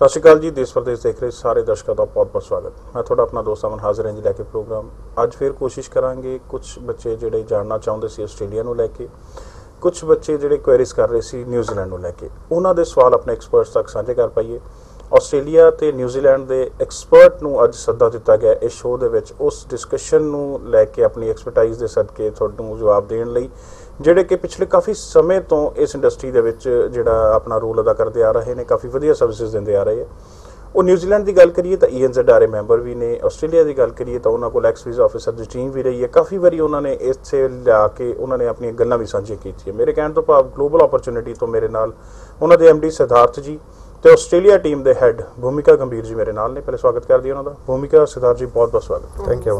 सत श्रीकाल जी, देश प्रदेश देख रहे सारे दर्शकों का बहुत स्वागत। मैं थोड़ा अपना दोस्त अमन हाजिर है जी लैके प्रोग्राम। अज फिर कोशिश करांगे, कुछ बच्चे जिहड़े जानना चाहुंदे सी आस्ट्रेलिया नूं लैके, कुछ बच्चे जिहड़े क्वेरीज कर रहे सी न्यूजीलैंड नूं लैके, उन्हां दे सवाल अपने एक्सपर्ट्स तक सांझे कर पाइए। ਆਸਟ੍ਰੇਲੀਆ ਤੇ ਨਿਊਜ਼ੀਲੈਂਡ ਦੇ ਐਕਸਪਰਟ ਨੂੰ ਅੱਜ ਸੱਦਾ ਦਿੱਤਾ ਗਿਆ ਇਸ ਸ਼ੋਅ ਦੇ ਵਿੱਚ, ਉਸ ਡਿਸਕਸ਼ਨ ਨੂੰ ਲੈ ਕੇ ਆਪਣੀ ਐਕਸਪਰਟਾਈਜ਼ ਦੇ ਸਦਕੇ ਤੁਹਾਨੂੰ ਜਵਾਬ ਦੇਣ ਲਈ, ਜਿਹੜੇ ਕਿ ਪਿਛਲੇ ਕਾਫੀ ਸਮੇਂ ਤੋਂ ਇਸ ਇੰਡਸਟਰੀ ਦੇ ਵਿੱਚ ਜਿਹੜਾ ਆਪਣਾ ਰੋਲ ਅਦਾ ਕਰਦੇ ਆ ਰਹੇ ਨੇ, ਕਾਫੀ ਵਧੀਆ ਸਰਵਿਸਿਜ਼ ਦਿੰਦੇ ਆ ਰਹੇ ਆ। ਉਹ ਨਿਊਜ਼ੀਲੈਂਡ ਦੀ ਗੱਲ ਕਰੀਏ ਤਾਂ ENZRA ਮੈਂਬਰ ਵੀ ਨੇ, ਆਸਟ੍ਰੇਲੀਆ ਦੀ ਗੱਲ ਕਰੀਏ ਤਾਂ ਉਹਨਾਂ ਕੋਲ ਐਕਸ ਵੀਜ਼ਾ ਆਫਿਸਰ ਦੀ ਟੀਮ ਵੀ ਰਹੀ ਹੈ। ਕਾਫੀ ਵਾਰੀ ਉਹਨਾਂ ਨੇ ਇੱਥੇ ਲਿਆ ਕੇ ਉਹਨਾਂ ਨੇ ਆਪਣੀਆਂ ਗੱਲਾਂ ਵੀ ਸਾਂਝੀਆਂ ਕੀਤੀਆਂ। ਮੇਰੇ ਕਹਿਣ ਤੋਂ ਭਾਵ ਗਲੋਬਲ ਓਪਰਚੁਨਿਟੀ ਤੋਂ ਮੇਰੇ ਨਾਲ ਉਹਨਾਂ ਦੇ MD ਸਿਧਾਰਥ ਜੀ तो ऑस्ट्रेलिया टीम के हैड भूमिका गंभीर जी मेरे नाल ने। पहले स्वागत कर दिया उन्होंने। भूमिका सिद्धार्थ जी बहुत बहुत स्वागत, थैंक यू।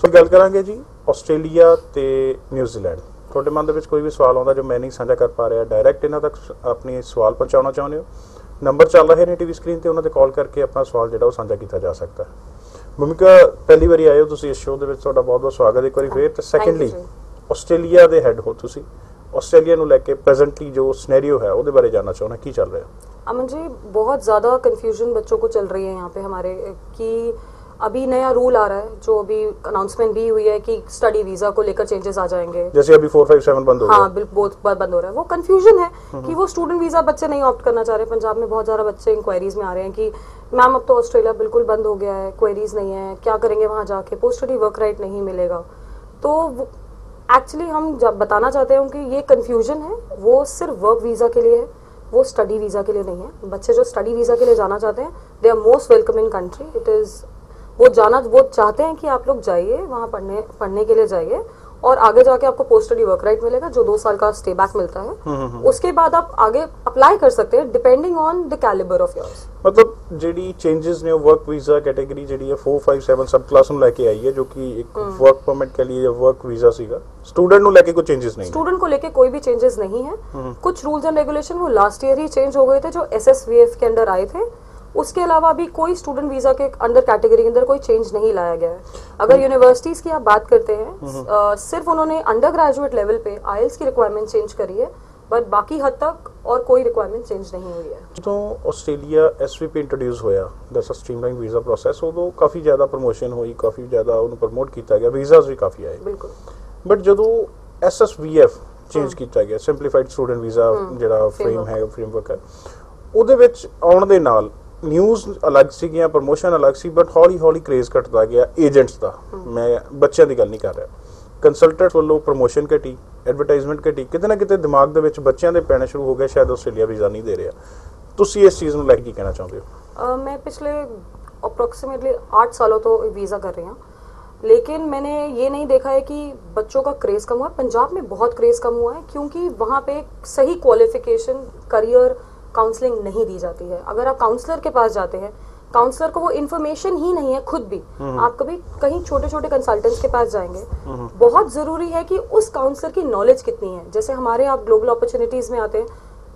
सो गल करांगे जी ऑस्ट्रेलिया ते न्यूजीलैंड। थोड़े मन दे विच कोई भी सवाल आउंदा जो मैं नहीं साझा कर पा रहा, डायरैक्ट इन्हां तक अपने सवाल पहुँचाना चाहुंदे हो, नंबर चल रहे हैं टीवी स्क्रीन ते, उन्हां ते कॉल करके अपना सवाल जिहड़ा ओह साझा कीता जा सकता है। भूमिका, पहली वारी आए हो तुसीं इस शो दे विच, तुहाडा बहुत बहुत स्वागत एक बार फिर। तो सैकेंडली ऑस्ट्रेलिया के हैड हो तुसीं, ऑस्ट्रेलिया नूं लैके प्रेजेंटली जो सिनेरियो है उसके बारे जानना चाहना की चल रहा है? अमन जी, बहुत ज़्यादा कन्फ्यूजन बच्चों को चल रही है यहाँ पे हमारे, कि अभी नया रूल आ रहा है जो अभी अनाउंसमेंट भी हुई है कि स्टडी वीज़ा को लेकर चेंजेस आ जाएंगे, जैसे अभी 457 बंद हो रहा है। हाँ बिल्कुल, बहुत बार बंद हो रहा है। वो कन्फ्यूजन है कि वो स्टूडेंट वीज़ा बच्चे नहीं ऑप्ट करना चाह रहे। पंजाब में बहुत ज़्यादा बच्चे इंक्वायरीज में आ रहे हैं कि मैम अब तो ऑस्ट्रेलिया बिल्कुल बंद हो गया है, क्वेरीज नहीं है, क्या करेंगे वहाँ जाके, पोस्ट स्टडी वर्क राइट नहीं मिलेगा। तो एक्चुअली हम जब बताना चाहते हैं कि ये कन्फ्यूजन है वो सिर्फ वर्क वीज़ा के लिए है, वो स्टडी वीज़ा के लिए नहीं है। बच्चे जो स्टडी वीज़ा के लिए जाना चाहते हैं, they are most welcome in country. It is वो चाहते हैं कि आप लोग जाइए वहाँ पढ़ने के लिए जाइए, और आगे जाके आपको पोस्ट स्टडी वर्क राइट मिलेगा जो 2 साल का स्टे बैक मिलता है। उसके बाद आप आगे अप्लाई कर सकते हैं depending on the calibre of yours. मतलब जी चेंजेस ने वर्क वीज़ा कैटेगरी जी है 457 सब क्लास में लेके आई है, जो कि एक वर्क परमिट के लिए वर्क वीज़ा सीगा। स्टूडेंट को लेके कोई चेंजेस नहीं, स्टूडेंट को लेके कोई भी चेंजेस नहीं है। कुछ रूल्स एंड रेगुलेशन वो लास्ट ईयर ही चेंज हो गए थे जो SSVF के अंडर आए थे। उसके अलावा भी कोई स्टूडेंट वीज़ा के अंदर कैटेगरी के अंदर कोई चेंज नहीं लाया गया है। अगर यूनिवर्सिटीज़ की आप बात करते हैं, सिर्फ उन्होंने अंडर ग्रेजुएट लेवल पे IELTS की रिक्वायरमेंट चेंज करी है, बट बाकी हद तक और कोई रिक्वायरमेंट चेंज नहीं हुई है। तो ऑस्ट्रेलिया SVP इंट्रोड्यूस होया, that's a streamline visa process, उदों काफ़ी ज़्यादा प्रमोशन हुई, काफ़ी ज़्यादा उन्हें प्रमोट किया गया, वीज़ाज भी काफ़ी आए। बिल्कुल। बट जो SSVF चेंज किया गया, सिंपलीफाइड स्टूडेंट वीज़ा जो फ्रेम है फ्रेमवर्क है, उसके आने ਨਿਊਜ਼ अलग ਸੀਗੀਆਂ, प्रमोशन अलग सी, बट हौली हौली क्रेज़ घटता गया एजेंट्स का। मैं बच्चों की गल नहीं कर रहा, कंसल्टेंट्स वालों प्रमोशन घटी, एडवरटाइजमेंट घटी, कितने ना कितने दिमाग के बच्चों के पैने शुरू हो गया शायद ऑस्ट्रेलिया वीज़ा नहीं दे रहा। तुसी इस चीज़ में लैके की कहना चाहते हो? मैं पिछले अप्रोक्सीमेटली 8 सालों तो वीज़ा कर रही हूँ, लेकिन मैंने ये नहीं देखा है कि बच्चों का क्रेज़ कम हुआ। पंजाब में बहुत क्रेज़ कम हुआ है क्योंकि वहाँ पे सही क्वालिफिकेशन करियर काउंसलिंग नहीं दी जाती है। अगर आप काउंसलर के पास जाते हैं, काउंसलर को वो इन्फॉर्मेशन ही नहीं है खुद भी। आप कभी कहीं छोटे छोटे कंसल्टेंट्स के पास जाएंगे, बहुत ज़रूरी है कि उस काउंसलर की नॉलेज कितनी है। जैसे हमारे आप ग्लोबल अपॉर्चुनिटीज़ में आते हैं,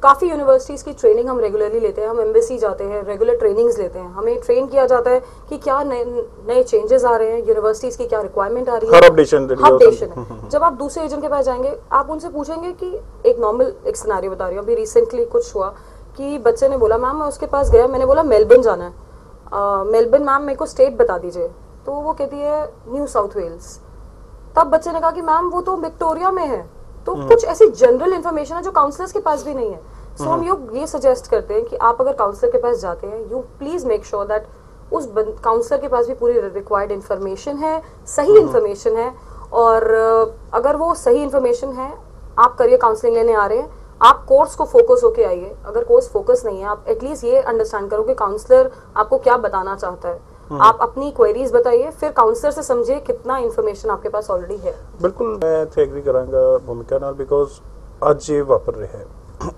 काफ़ी यूनिवर्सिटीज़ की ट्रेनिंग हम रेगुलरली लेते हैं, हम एम्बेसी जाते हैं, रेगुलर ट्रेनिंग्स लेते हैं, हमें ट्रेन किया जाता है कि क्या नए चेंजेस आ रहे हैं, यूनिवर्सिटीज़ की क्या रिक्वायरमेंट आ रही है, अपडेशन है। जब आप दूसरे एजेंट के पास जाएंगे, आप उनसे पूछेंगे कि एक नॉर्मल एक सिनेरियो बता रही हूँ, अभी रिसेंटली कुछ हुआ कि बच्चे ने बोला मैम मैं उसके पास गया, मैंने बोला मेलबर्न जाना है, मेलबर्न मैम मेरे को स्टेट बता दीजिए, तो वो कहती है न्यू साउथ वेल्स। तब बच्चे ने कहा कि मैम वो तो विक्टोरिया में है। तो कुछ ऐसी जनरल इन्फॉर्मेशन है जो काउंसलर्स के पास भी नहीं है। सो हम लोग ये सजेस्ट करते हैं कि आप अगर काउंसलर के पास जाते हैं, you please make sure that उस काउंसलर के पास भी पूरी रिक्वायर्ड इन्फॉर्मेशन है, सही इन्फॉर्मेशन है। और अगर वो सही इन्फॉर्मेशन है, आप करियर काउंसलिंग लेने आ रहे हैं, आप कोर्स को फोकस होके आइए। अगर कोर्स फोकस नहीं है, आप एटलीस्ट ये अंडरस्टैंड करो कि काउंसलर आपको क्या बताना चाहता है। आप अपनी क्वेरीज बताइए, फिर काउंसलर से समझिए कितना इन्फॉर्मेशन आपके पास ऑलरेडी है। बिल्कुल, मैं इत्थे एग्री करांगा भूमिका नाल, बिकॉज अज ये वापर रहा है,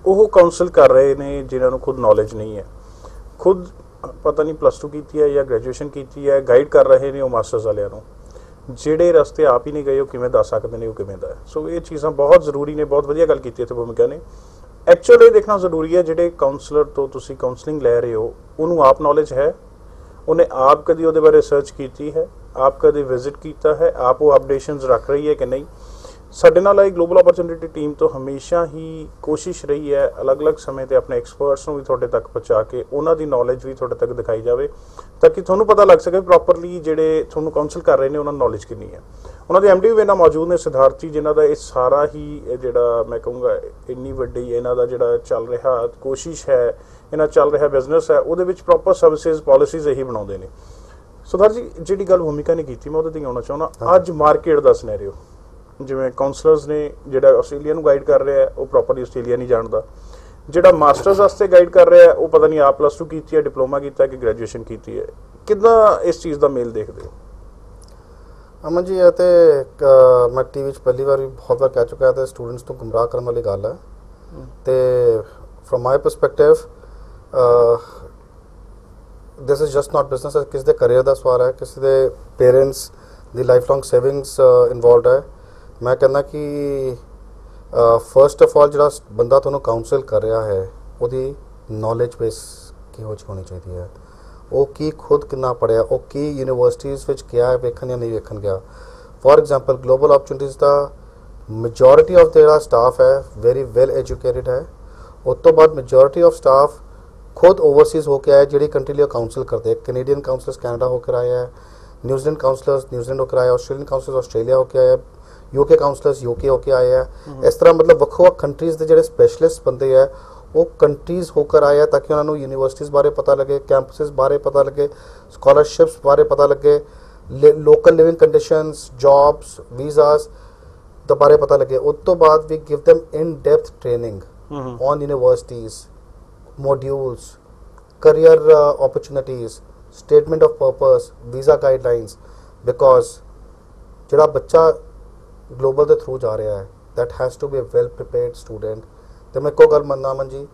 वो काउंसल कर रहे ने जिन्हां नूं खुद नॉलेज नहीं है, खुद पता नहीं प्लस टू की है या ग्रेजुएशन की है, गाइड कर रहे ने मास्टर्स वालियां नूं, ਜਿਹੜੇ ਰਸਤੇ आप ही नहीं गए हो किमें दस सकते हैं, वो किमें दा है। सो ये चीज़ा बहुत जरूरी ने, बहुत वधिया गल कीती इत्थे भूमिका ने। एक्चुअल ये देखना जरूरी है जिहड़े काउंसलर तो तुसी काउंसलिंग लै रहे हो, उन्होंने आप नॉलेज है, उन्हें आप कभी उसदे बारे रिसर्च की है, आप कभी विजिट किया है, आप वो अपडेशनस रख रही है कि नहीं। ਸਾਡੇ ਨਾਲ ਇਹ ਗਲੋਬਲ ਓਪਰਚੁਨਿਟੀ ਟੀਮ ਤੋਂ ਹਮੇਸ਼ਾ ਹੀ ਕੋਸ਼ਿਸ਼ ਰਹੀ ਹੈ ਅਲੱਗ-ਅਲੱਗ ਸਮੇਂ ਤੇ ਆਪਣੇ ਐਕਸਪਰਟਸ ਨੂੰ ਵੀ ਤੁਹਾਡੇ ਤੱਕ ਪਹੁੰਚਾ ਕੇ ਉਹਨਾਂ ਦੀ ਨੌਲੇਜ ਵੀ ਤੁਹਾਡੇ ਤੱਕ ਦਿਖਾਈ ਜਾਵੇ ਤਾਂ ਕਿ ਤੁਹਾਨੂੰ ਪਤਾ ਲੱਗ ਸਕੇ ਪ੍ਰੋਪਰਲੀ ਜਿਹੜੇ ਤੁਹਾਨੂੰ ਕਾਉਂਸਲ ਕਰ ਰਹੇ ਨੇ ਉਹਨਾਂ ਦੀ ਨੌਲੇਜ ਕਿੰਨੀ ਹੈ। ਉਹਨਾਂ ਦੇ ਐਮਡੀ ਵੀ ਇਹਨਾਂ ਮੌਜੂਦ ਨੇ ਸਿਧਾਰਥ ਜੀ, ਜਿਨ੍ਹਾਂ ਦਾ ਇਹ ਸਾਰਾ ਹੀ ਜਿਹੜਾ ਮੈਂ ਕਹੂੰਗਾ ਇੰਨੀ ਵੱਡੀ ਇਹਨਾਂ ਦਾ ਜਿਹੜਾ ਚੱਲ ਰਿਹਾ ਕੋਸ਼ਿਸ਼ ਹੈ, ਇਹਨਾਂ ਚੱਲ ਰਿਹਾ ਬਿਜ਼ਨਸ ਹੈ, ਉਹਦੇ ਵਿੱਚ ਪ੍ਰੋਪਰ ਸਰਵਿਸਿਜ਼ ਪਾਲਿਸੀਜ਼ ਇਹੀ ਬਣਾਉਂਦੇ ਨੇ। ਸੁਧਾਰ ਜੀ, ਜਿਹੜੀ ਗੱਲ ਭੂਮਿਕਾ ਨੇ ਕੀਤੀ ਮੈਂ ਉਹਦੇ 'ਤੇ ਆਉਣਾ ਚਾਹੁੰਦਾ। ਅੱਜ ਮਾਰਕੀਟ ਦਾ ਸਿਨੈਰੀਓ ਜਿਵੇਂ ਕਾਉਂਸਲਰਸ ਨੇ ਜਿਹੜਾ ਆਸਟ੍ਰੇਲੀਆ ਨੂੰ ਗਾਈਡ ਕਰ ਰਿਹਾ ਉਹ ਪ੍ਰੋਪਰਲੀ ਆਸਟ੍ਰੇਲੀਆ ਨਹੀਂ ਜਾਣਦਾ, ਜਿਹੜਾ ਮਾਸਟਰਸ ਵਾਸਤੇ ਗਾਈਡ ਕਰ ਰਿਹਾ ਉਹ ਪਤਾ ਨਹੀਂ ਆ ਪਲੱਸ 2 ਕੀਤੀ ਹੈ, ਡਿਪਲੋਮਾ ਕੀਤਾ ਕਿ ਗ੍ਰੈਜੂਏਸ਼ਨ ਕੀਤੀ ਹੈ, ਕਿੱਦਾਂ ਇਸ ਚੀਜ਼ ਦਾ ਮੇਲ ਦੇਖਦੇ ਹੋ? ਅਮਨ ਜੀ, ਇਹ ਤਾਂ ਮੈਂ ਟੀ ਵੀ 'ਚ ਪਹਿਲੀ ਵਾਰ ਵੀ ਬਹੁਤ ਵਾਰ ਕਹਿ ਚੁੱਕਾ ਤਾਂ ਸਟੂਡੈਂਟਸ ਤੋਂ ਗੁੰਮਰਾਹ ਕਰਨ ਵਾਲੀ ਗੱਲ ਹੈ। ਅਤੇ from my perspective this is just not business, ਕਿਸੇ ਦੇ ਕਰੀਅਰ ਦਾ ਸਵਾਲ ਹੈ, ਕਿਸੇ ਦੇ ਪੇਰੈਂਟਸ ਦੀ ਲਾਈਫ ਲੌਂਗ ਸੇਵਿੰਗਸ ਇਨਵੋਲਵਡ ਹੈ। ਮੈਂ ਕਹਿੰਦਾ ਕਿ ਫਸਟ ਆਫ ਆਲ ਜਿਹੜਾ ਬੰਦਾ ਤੁਹਾਨੂੰ ਕਾਉਂਸਲ ਕਰ ਰਿਹਾ ਹੈ ਉਹਦੀ ਨੌਲੇਜ ਬੇਸ ਕਿਹੋ ਜਿਹੀ ਹੋਣੀ ਚਾਹੀਦੀ ਹੈ, ਉਹ ਕੀ ਖੁਦ ਕਿੰਨਾ ਪੜ੍ਹਿਆ, ਉਹ ਕੀ ਯੂਨੀਵਰਸਿਟੀਜ਼ ਵਿੱਚ ਗਿਆ ਹੈ ਵੇਖਣ ਜਾਂ ਨਹੀਂ ਵੇਖਣ ਗਿਆ। ਫੋਰ ਐਗਜ਼ਾਮਪਲ ਗਲੋਬਲ ਓਪਰਚੁਨਿਟੀਜ਼ ਦਾ ਮੈਜੋਰਿਟੀ ਆਫ ਜਿਹੜਾ ਸਟਾਫ ਹੈ ਵੈਰੀ ਵੈਲ ਐਜੂਕੇਟਿਡ ਹੈ, ਉਸ ਤੋਂ ਬਾਅਦ ਮੈਜੋਰਿਟੀ ਆਫ ਸਟਾਫ ਖੁਦ ਓਵਰਸੀਜ਼ ਹੋ ਕੇ ਆਇਆ ਜਿਹੜੀ ਕੰਟਰੀ ਲਈ ਉਹ ਕਾਉਂਸਲ ਕਰਦੇ। ਕੈਨੇਡੀਅਨ ਕਾਉਂਸਲਰਸ ਕੈਨੇਡਾ ਹੋ ਕੇ ਆਇਆ ਹੈ, ਨਿਊਜ਼ੀਲੈਂਡ ਕਾਉਂਸਲਰਸ ਨਿਊਜ਼ੀਲੈਂਡ ਹੋ ਕੇ ਆਇਆ, ਆਸਟ੍ਰੇਲੀਅਨ ਕਾਉਂਸਲਰਸ ਆਸਟ੍ਰੇਲੀਆ ਹੋ ਕੇ ਆਇਆ, यूके काउंसलर्स यूके होके आए हैं। इस तरह मतलब ਵੱਖੋ ਵੱਖ ਕੰਟਰੀਜ਼ ਦੇ ਜਿਹੜੇ ਸਪੈਸ਼ਲਿਸਟ ਬੰਦੇ ਹੈ ਉਹ ਕੰਟਰੀਜ਼ ਹੋਕਰ ਆਏ ਆ ਤਾਂ ਕਿ ਉਹਨਾਂ ਨੂੰ ਯੂਨੀਵਰਸਿਟੀਜ਼ ਬਾਰੇ ਪਤਾ ਲੱਗੇ, ਕੈਂਪਸਿਸ ਬਾਰੇ ਪਤਾ ਲੱਗੇ, ਸਕਾਲਰਸ਼ਿਪਸ ਬਾਰੇ ਪਤਾ ਲੱਗੇ, local living conditions, jobs, visas ਦੇ ਬਾਰੇ ਪਤਾ ਲੱਗੇ। ਉਸ ਤੋਂ ਬਾਅਦ ਵੀ give them in depth training on universities, modules, career opportunities, statement of purpose, visa guidelines, because ਜਿਹੜਾ ਬੱਚਾ ਗਲੋਬਲ ਦੇ ਥਰੂ ਜਾ ਰਿਹਾ ਹੈ that has to be a well prepared student. ਅਤੇ ਮੈਂ ਇੱਕੋ ਗੱਲ ਮੰਨਦਾ ਅਮਨ ਜੀ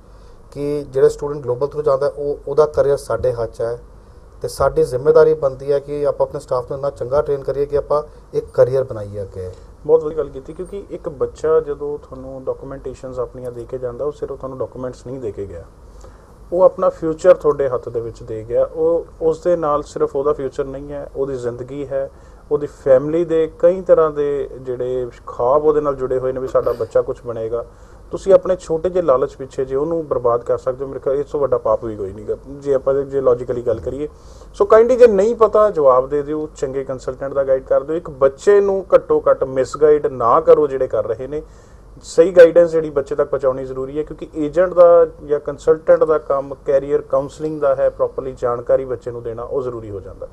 ਕਿ ਜਿਹੜਾ ਸਟੂਡੈਂਟ ਗਲੋਬਲ ਥਰੂ ਜਾਂਦਾ ਉਹ ਉਹਦਾ ਕਰੀਅਰ ਸਾਡੇ ਹੱਥ 'ਚ ਹੈ ਅਤੇ ਸਾਡੀ ਜ਼ਿੰਮੇਵਾਰੀ ਬਣਦੀ ਹੈ ਕਿ ਆਪਾਂ ਆਪਣੇ ਸਟਾਫ ਨੂੰ ਇੰਨਾ ਚੰਗਾ ਟ੍ਰੇਨ ਕਰੀਏ ਕਿ ਆਪਾਂ ਇੱਕ ਕਰੀਅਰ ਬਣਾਈਏ ਅੱਗੇ। ਬਹੁਤ ਵਧੀਆ ਗੱਲ ਕੀਤੀ, ਕਿਉਂਕਿ ਇੱਕ ਬੱਚਾ ਜਦੋਂ ਤੁਹਾਨੂੰ ਡਾਕੂਮੈਂਟੇਸ਼ਨਸ ਆਪਣੀਆਂ ਦੇ ਕੇ ਜਾਂਦਾ ਉਹ ਸਿਰਫ ਤੁਹਾਨੂੰ ਡਾਕੂਮੈਂਟਸ ਨਹੀਂ ਦੇ ਕੇ ਗਿਆ, ਉਹ ਆਪਣਾ ਫਿਊਚਰ ਤੁਹਾਡੇ ਹੱਥ ਦੇ ਵਿੱਚ ਦੇ ਗਿਆ। ਉਹ ਉਸ ਦੇ ਨਾਲ ਸਿਰਫ ਉਹਦਾ ਫਿਊਚਰ ਨਹੀਂ ਹੈ, ਉਹਦੀ ਜ਼ਿੰਦਗੀ ਹੈ, ਉਹਦੀ ਫੈਮਿਲੀ ਦੇ ਕਈ ਤਰ੍ਹਾਂ ਦੇ ਜਿਹੜੇ ਖਾਬ ਉਹਦੇ ਨਾਲ ਜੁੜੇ ਹੋਏ ਨੇ ਵੀ ਸਾਡਾ ਬੱਚਾ ਕੁਝ ਬਣੇਗਾ। ਤੁਸੀਂ ਆਪਣੇ ਛੋਟੇ ਜਿਹੇ ਲਾਲਚ ਪਿੱਛੇ ਜੇ ਉਹਨੂੰ ਬਰਬਾਦ ਕਰ ਸਕਦੇ ਹੋ, ਮੇਰੇ ਖਿਆਲ ਇਸ ਤੋਂ ਵੱਡਾ ਪਾਪ ਵੀ ਕੋਈ ਨਹੀਂ ਗਾ ਜੇ ਆਪਾਂ ਜੇ ਲੌਜੀਕਲੀ ਗੱਲ ਕਰੀਏ। ਸੋ ਕਾਇੰਡਲੀ ਜੇ ਨਹੀਂ ਪਤਾ ਜਵਾਬ ਦੇ ਦਿਓ, ਚੰਗੇ ਕੰਸਲਟੈਂਟ ਦਾ ਗਾਈਡ ਕਰ ਦਿਓ, ਇੱਕ ਬੱਚੇ ਨੂੰ ਘੱਟੋ ਘੱਟ ਮਿਸਗਾਈਡ ਨਾ ਕਰੋ। ਜਿਹੜੇ ਕਰ ਰਹੇ ਨੇ ਸਹੀ ਗਾਈਡੈਂਸ ਜਿਹੜੀ ਬੱਚੇ ਤੱਕ ਪਹੁੰਚਾਉਣੀ ਜ਼ਰੂਰੀ ਹੈ, ਕਿਉਂਕਿ ਏਜੰਟ ਦਾ ਜਾਂ ਕੰਸਲਟੈਂਟ ਦਾ ਕੰਮ ਕੈਰੀਅਰ ਕਾਉਂਸਲਿੰਗ ਦਾ ਹੈ, ਪ੍ਰੋਪਰਲੀ ਜਾਣਕਾਰੀ ਬੱਚੇ ਨੂੰ ਦੇਣਾ ਉਹ ਜ਼ਰੂਰੀ ਹੋ ਜਾਂਦਾ।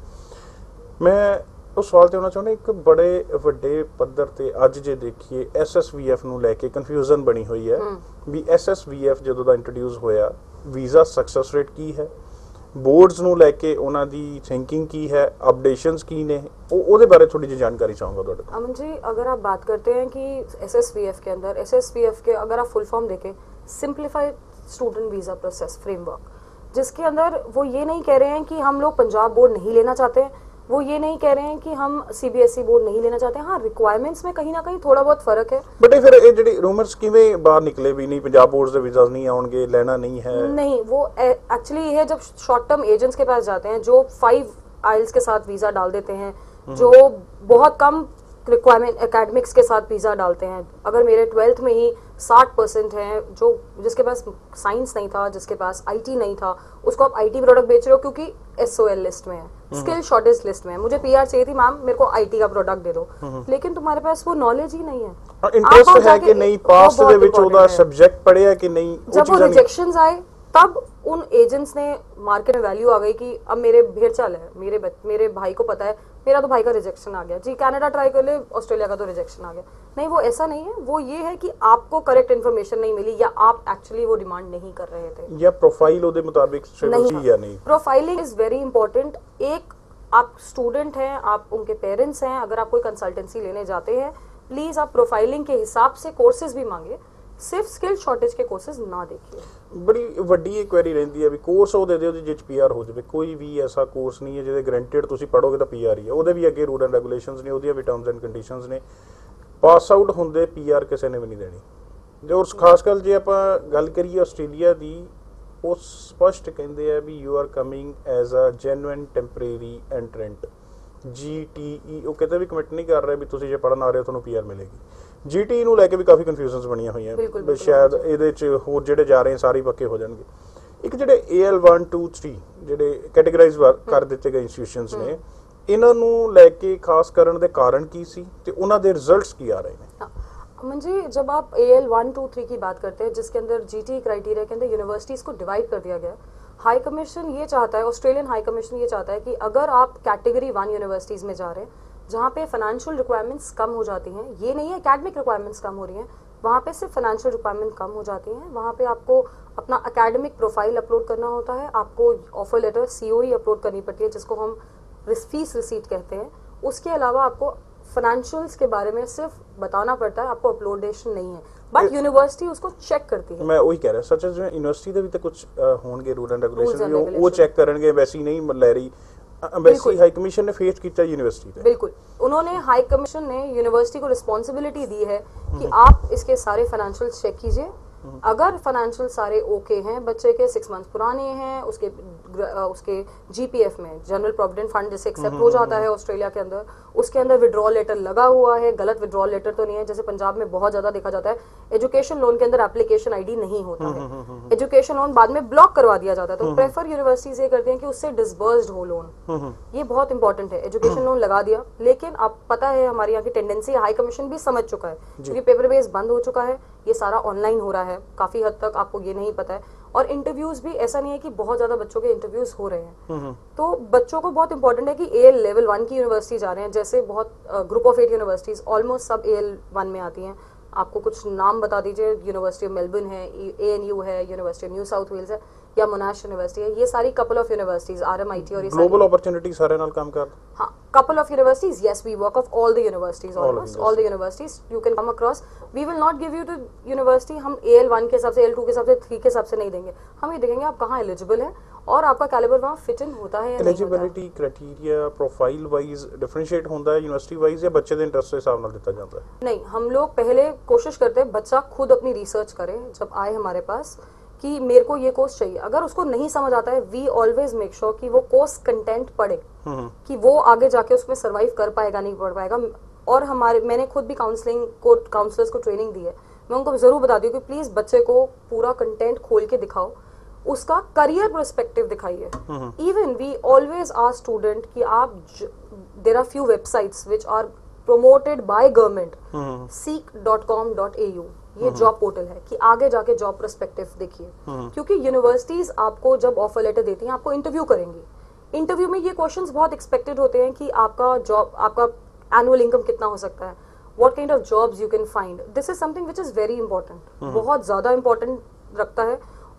ਮੈਂ ਉਹ ਸਵਾਲ 'ਤੇ ਆਉਣਾ ਚਾਹੁੰਦਾ, ਇੱਕ ਬੜੇ ਵੱਡੇ ਪੱਧਰ 'ਤੇ ਅੱਜ ਜੇ ਦੇਖੀਏ SSVF ਨੂੰ ਲੈ ਕੇ ਕਨਫਿਊਜ਼ਨ ਬਣੀ ਹੋਈ ਹੈ ਵੀ SSVF ਜਦੋਂ ਦਾ ਇੰਟਰੋਡਿਊਸ ਹੋਇਆ ਵੀਜ਼ਾ ਸਕਸੈਸ ਰੇਟ ਕੀ ਹੈ, ਬੋਰਡਸ ਨੂੰ ਲੈ ਕੇ ਉਹਨਾਂ ਦੀ ਥਿੰਕਿੰਗ की है, अपडेशंस की ने, ਉਹਦੇ ਬਾਰੇ थोड़ी जी जानकारी चाहूँगा ਤੁਹਾਡੇ ਕੋਲ। अमन जी, अगर आप बात करते हैं कि SSVF के अंदर SSVF के अगर आप फुल फॉर्म देखें simplified student visa process framework, जिसके अंदर वो ये नहीं कह रहे हैं कि हम लोग पंजाब बोर्ड नहीं लेना चाहते हैं, वो ये नहीं कह रहे हैं कि हम CBSE बोर्ड नहीं लेना चाहते हैं। हाँ, रिक्वायरमेंट्स में कहीं ना कहीं थोड़ा बहुत फर्क है। बट फिर ये जेडी रूमर्स किवें बाहर निकले भी नहीं पंजाब बोर्ड से वीज़ा नहीं आउणगे, लेना नहीं है, नहीं वो एक्चुअली ये है जब शॉर्ट टर्म एजेंट्स के पास जाते हैं जो 5 IELTS के साथ वीज़ा डाल देते हैं, जो बहुत कम रिक्वायरमेंट अकेडमिक्स के साथ वीज़ा डालते हैं। अगर मेरे 12th में ही 60% हैं जो जिसके पास साइंस नहीं था, जिसके पास IT नहीं था, उसको आप IT प्रोडक्ट बेच रहे हो क्योंकि SOL लिस्ट में है, स्किल शॉर्टेज लिस्ट में है। मुझे PR चाहिए थी, मैम मेरे को IT का प्रोडक्ट दे दो, लेकिन तुम्हारे पास वो नॉलेज ही नहीं है, इंटरेस्ट है कि नहीं, पास दे विच ओदा सब्जेक्ट पढ़िया कि नहीं। जब वो रिजेक्शंस आए तब उन एजेंट्स ने मार्केट में वैल्यू आ गई कि अब मेरे भेड़ चाल है, मेरे भाई को पता है, मेरा तो भाई का रिजेक्शन आ गया जी, कनाडा ट्राई कर ले, ऑस्ट्रेलिया का तो रिजेक्शन आ गया। नहीं, वो ऐसा नहीं है, वो ये है कि आपको करेक्ट इन्फॉर्मेशन नहीं मिली या आप एक्चुअली वो डिमांड नहीं कर रहे थे या प्रोफाइल ओदे मुताबिक नहीं या नहीं। Profiling is very important. एक आप स्टूडेंट हैं, आप उनके पेरेंट्स हैं, अगर आप कोई कंसल्टेंसी लेने जाते हैं प्लीज़ आप प्रोफाइलिंग के हिसाब से कोर्सेज भी मांगे, सिर्फ स्किल शॉर्टेज के कोर्सेज ना देखिए। बड़ी वड्डी एक क्वेरी रहती है भी कोर्स वो दे दो जिस PR हो जाए, कोई भी ऐसा कोर्स नहीं है जिसे ग्रंटेड तुसी पढ़ोगे तो PR ही है। उहदे भी अगे रूल एंड रेगुलेशंस ने, उहदी भी टर्म्स एंड कंडीशंस ने, पास आउट होंदे PR किसी ने भी नहीं देनी। जो खास कर जे आपां गल करिए आस्ट्रेलिया दी, वो स्पष्ट कहंदे आ भी you are coming as a genuine temporary entrant. GTE ਉਹ ਕਿਤੇ ਵੀ ਕਮਿਟ ਨਹੀਂ ਕਰ ਰਹੇ ਵੀ ਤੁਸੀਂ ਜੇ ਪੜਨ ਆ ਰਹੇ ਹੋ ਤੁਹਾਨੂੰ ਪੀਆਰ ਮਿਲੇਗੀ। GTE ਨੂੰ ਲੈ ਕੇ ਵੀ ਕਾਫੀ ਕਨਫਿਊਜ਼ਨਸ ਬਣੀਆਂ ਹੋਈਆਂ, ਸ਼ਾਇਦ ਇਹਦੇ 'ਚ ਹੋਰ ਜਿਹੜੇ ਜਾ ਰਹੇ ਸਾਰੇ ਪੱਕੇ ਹੋ ਜਾਣਗੇ। ਇੱਕ ਜਿਹੜੇ AL-123 ਜਿਹੜੇ ਕੈਟੇਗਰਾਈਜ਼ ਕਰ ਦਿੱਤੇ ਗਏ ਇੰਸਟੀਟਿਊਸ਼ਨਸ ਨੇ, ਇਹਨਾਂ ਨੂੰ ਲੈ ਕੇ ਖਾਸ ਕਰਨ ਦੇ ਕਾਰਨ ਕੀ ਸੀ ਤੇ ਉਹਨਾਂ ਦੇ ਰਿਜ਼ਲਟਸ ਕੀ ਆ ਰਹੇ ਨੇ? मुझे जब आप AL-123 की बात करते हैं जिसके अंदर GTE क्राइटेरिया के अंदर यूनिवर्सिटीज़ को डिवाइड कर दिया गया है, हाई कमीशन ये चाहता है, ऑस्ट्रेलियन हाई कमीशन ये चाहता है कि अगर आप कैटेगरी 1 यूनिवर्सिटीज़ में जा रहे हैं जहाँ पे फाइनेंशियल रिक्वायरमेंट्स कम हो जाती हैं, ये नहीं है एकेडमिक रिक्वायरमेंट्स कम हो रही हैं, वहाँ पे सिर्फ फाइनेंशियल रिक्वायरमेंट कम हो जाती हैं, वहाँ पे आपको अपना अकेडमिक प्रोफाइल अपलोड करना होता है, आपको ऑफर लेटर COE अपलोड करनी पड़ती है जिसको हम फीस रिसीट कहते हैं, उसके अलावा आपको फाइनेंशियल्स के बारे में सिर्फ बताना पड़ता है, आपको अपलोडेशन नहीं है, बट यूनिवर्सिटी उसको चेक करती है। मैं वही कह रहा सच में यूनिवर्सिटी के भी तो कुछ होंगे रूल एंड रेगुलेशन भी वो चेक करेंगे, वैसी नहीं ले रही वैसी हाई कमीशन ने फेस किया यूनिवर्सिटी पे। बिल्कुल, उन्होंने हाई कमीशन ने यूनिवर्सिटी को रिस्पॉन्सिबिलिटी दी है कि आप इसके सारे फाइनेंशियल चेक कीजिए, अगर फाइनेंशियल सारे ओके हैं, बच्चे के 6 मंथ पुराने हैं, उसके GPF में जनरल प्रोविडेंट फंड जैसे एक्सेप्ट हो जाता है ऑस्ट्रेलिया के अंदर, उसके अंदर विड्रॉल लेटर लगा हुआ है, गलत विड्रॉल लेटर तो नहीं है जैसे पंजाब में बहुत ज़्यादा देखा जाता है, एजुकेशन लोन के अंदर एप्लीकेशन ID नहीं होता है, एजुकेशन लोन बाद में ब्लॉक करवा दिया जाता है, तो प्रेफर यूनिवर्सिटीज ये करती हैं कि उससे डिसबर्स्ड हो लोन, ये बहुत इंपॉर्टेंट है। एजुकेशन लोन लगा दिया, लेकिन आप पता है हमारे यहाँ की टेंडेंसी हाई कमीशन भी समझ चुका है क्योंकि पेपर बेस्ड बंद हो चुका है, ये सारा ऑनलाइन हो रहा है काफी हद तक, आपको ये नहीं पता है, और इंटरव्यूज भी ऐसा नहीं है कि बहुत ज्यादा बच्चों के इंटरव्यूज हो रहे हैं, तो बच्चों को बहुत इंपॉर्टेंट है कि AL लेवल 1 की यूनिवर्सिटी जा रहे हैं, जैसे बहुत ग्रुप ऑफ 8 यूनिवर्सिटीज ऑलमोस्ट सब AL 1 में आती हैं, आपको कुछ नाम बता दीजिए, यूनिवर्सिटी ऑफ मेलबर्न है, ANU है, university of New South Wales है, या मोनाश यूनिवर्सिटी है, ये सारी कपल ऑफ यूनिवर्सिटीज RMIT और ग्लोबल अपॉर्चुनिटीज सारे नाल काम कर। हां, couple of universities, yes we work of all the universities, almost all the universities you can come across, we will not give you two university, हम AL 1 के हिसाब से, AL 2 के हिसाब से, 3 के हिसाब से नहीं देंगे, हम ये देखेंगे आप कहां एलिजिबल है और आपका कैलिबर वहां फिट इन होता है या नहीं। Eligibility criteria profile wise differentiate होता है यूनिवर्सिटी वाइज या बच्चे के इंटरेस्ट के हिसाब से दिया जाता है? नहीं, हम लोग पहले कोशिश करते हैं बच्चा खुद अपनी रिसर्च करे जब आए हमारे पास कि मेरे को ये कोर्स चाहिए, अगर उसको नहीं समझ आता है वी ऑलवेज मेक श्योर कि वो कोर्स कंटेंट पढ़े कि वो आगे जाके उसमें सर्वाइव कर पाएगा नहीं पढ़ पाएगा। और हमारे मैंने खुद भी काउंसलर्स को ट्रेनिंग दी है, मैं उनको जरूर बताती हूँ कि प्लीज बच्चे को पूरा कंटेंट खोल के दिखाओ, उसका करियर पर्सपेक्टिव दिखाइए। Even we always ask student कि आप, there are few websites which are promoted by government, Seek.com.au ये जॉब पोर्टल है कि आगे जाके जॉब पर्सपेक्टिव देखिए, क्योंकि यूनिवर्सिटीज आपको जब ऑफर लेटर देती हैं आपको इंटरव्यू करेंगी, इंटरव्यू में ये क्वेश्चंस बहुत एक्सपेक्टेड होते हैं कि आपका जॉब, आपका एनुअल इनकम कितना हो सकता है, what kind of jobs you can find, this is something which is very important, बहुत ज्यादा इंपॉर्टेंट रखता है।